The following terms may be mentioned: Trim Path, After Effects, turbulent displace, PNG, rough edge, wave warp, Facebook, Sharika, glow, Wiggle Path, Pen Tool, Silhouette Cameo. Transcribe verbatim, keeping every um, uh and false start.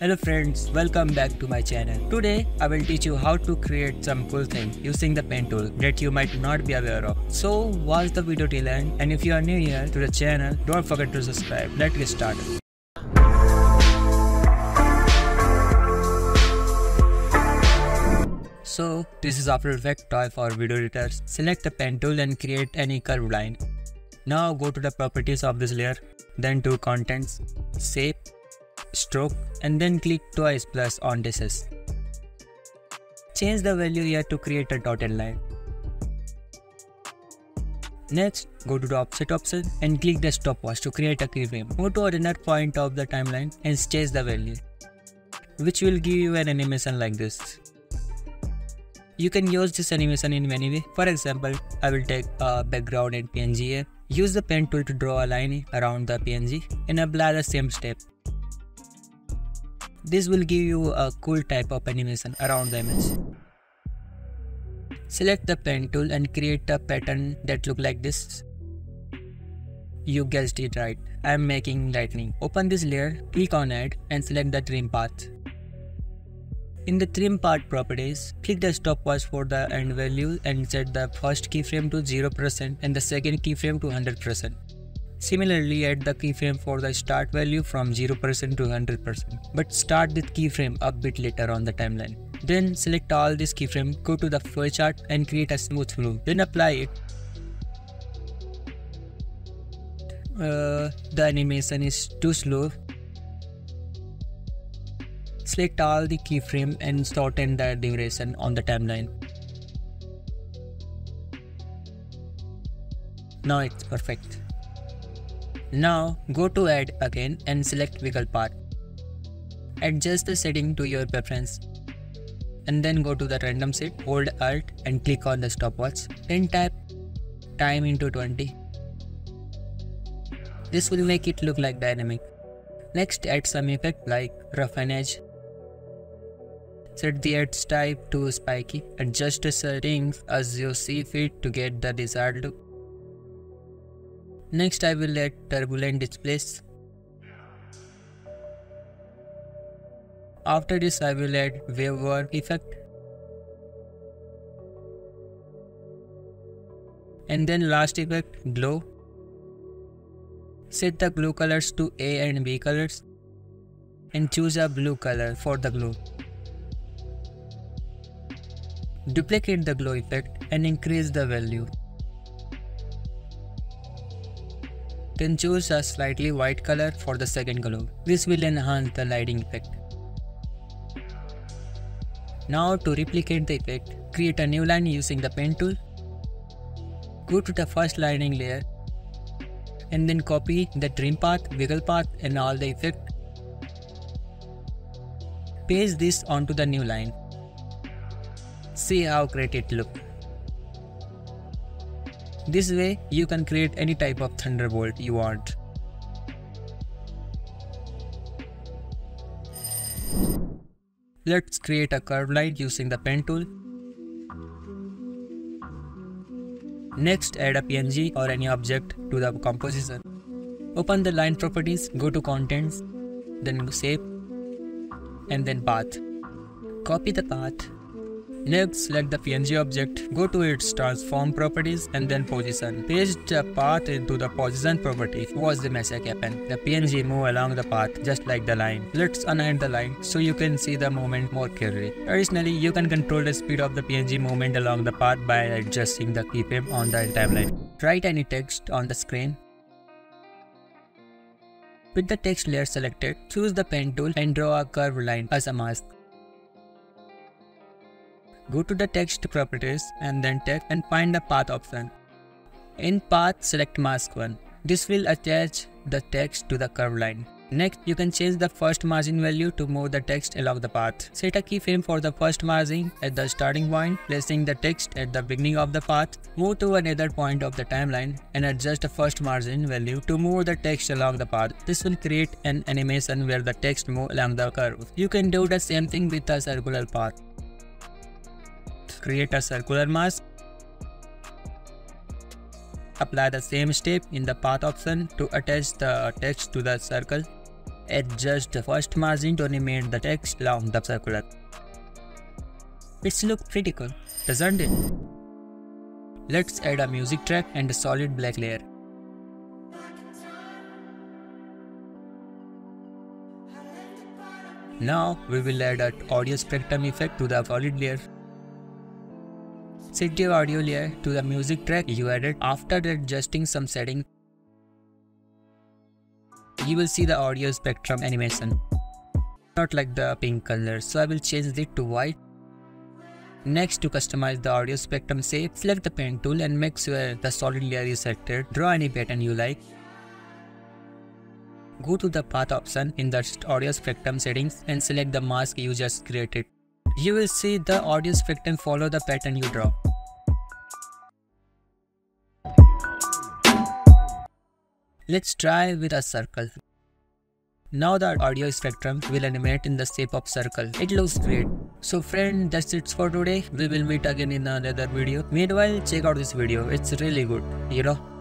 Hello friends, welcome back to my channel. Today I will teach you how to create some cool thing using the pen tool that you might not be aware of. So watch the video till end, and if you are new here to the channel, don't forget to subscribe. Let's get started. So this is After Effects toy for video editors. Select the pen tool and create any curved line. Now go to the properties of this layer, then to contents, shape, stroke, and then click twice plus on dices. Change the value here to create a dotted line. Next, go to the offset option and click the stopwatch to create a keyframe. Move to another point of the timeline and change the value, which will give you an animation like this. You can use this animation in many ways. For example, I will take a background in P N G here. Use the pen tool to draw a line around the P N G and apply the same step. This will give you a cool type of animation around the image. Select the pen tool and create a pattern that looks like this. You guessed it right, I am making lightning. Open this layer, click on Add and select the Trim Path. In the Trim Path properties, click the stopwatch for the end value and set the first keyframe to zero percent and the second keyframe to one hundred percent. Similarly, add the keyframe for the start value from zero percent to one hundred percent, but start with keyframe a bit later on the timeline. Then select all this keyframe, go to the flowchart and create a smooth flow, then apply it. Uh, the animation is too slow. Select all the keyframe and shorten the duration on the timeline. Now it's perfect. Now go to Add again and select Wiggle Path. Adjust the setting to your preference and then go to the random set, hold Alt and click on the stopwatch, then type time into twenty. This will make it look like dynamic. Next, add some effect like rough edge. Set the edge type to spiky. Adjust the settings as you see fit to get the desired look. Next, I will add turbulent displace. After this, I will add wave warp effect. And then last effect, glow. Set the glow colors to A and B colors and choose a blue color for the glow. Duplicate the glow effect and increase the value. Then choose a slightly white color for the second glow. This will enhance the lighting effect. Now to replicate the effect, create a new line using the pen tool. Go to the first lining layer and then copy the Trim Path, Wiggle Path and all the effect. Paste this onto the new line. See how great it looks. This way, you can create any type of thunderbolt you want. Let's create a curved line using the pen tool. Next, add a P N G or any object to the composition. Open the line properties, go to contents, then shape, and then path. Copy the path. Next, select the P N G object, go to its transform properties and then position. Paste the path into the position property. Watch the magic happen. The P N G move along the path just like the line. Let's unhide the line so you can see the movement more clearly. Additionally, you can control the speed of the P N G movement along the path by adjusting the keyframe on the timeline. Write any text on the screen. With the text layer selected, choose the pen tool and draw a curved line as a mask. Go to the text properties and then text and find the path option. In path, select mask one. This will attach the text to the curved line. Next, you can change the first margin value to move the text along the path. Set a keyframe for the first margin at the starting point, placing the text at the beginning of the path. Move to another point of the timeline and adjust the first margin value to move the text along the path. This will create an animation where the text moves along the curve. You can do the same thing with a circular path. Create a circular mask. Apply the same step in the path option to attach the text to the circle. Adjust the first margin to animate the text along the circular. It's look pretty cool, doesn't it? Let's add a music track and a solid black layer. Now we will add an audio spectrum effect to the solid layer. Set your audio layer to the music track you added. After adjusting some settings, you will see the audio spectrum animation. Not like the pink color, so I will change it to white. Next, to customize the audio spectrum shape, select the pen tool and make sure the solid layer is selected. Draw any pattern you like. Go to the path option in the audio spectrum settings and select the mask you just created. You will see the audio spectrum follow the pattern you draw. Let's try with a circle. Now the audio spectrum will animate in the shape of circle. It looks great. So friend, that's it for today. We will meet again in another video. Meanwhile, check out this video. It's really good, you know.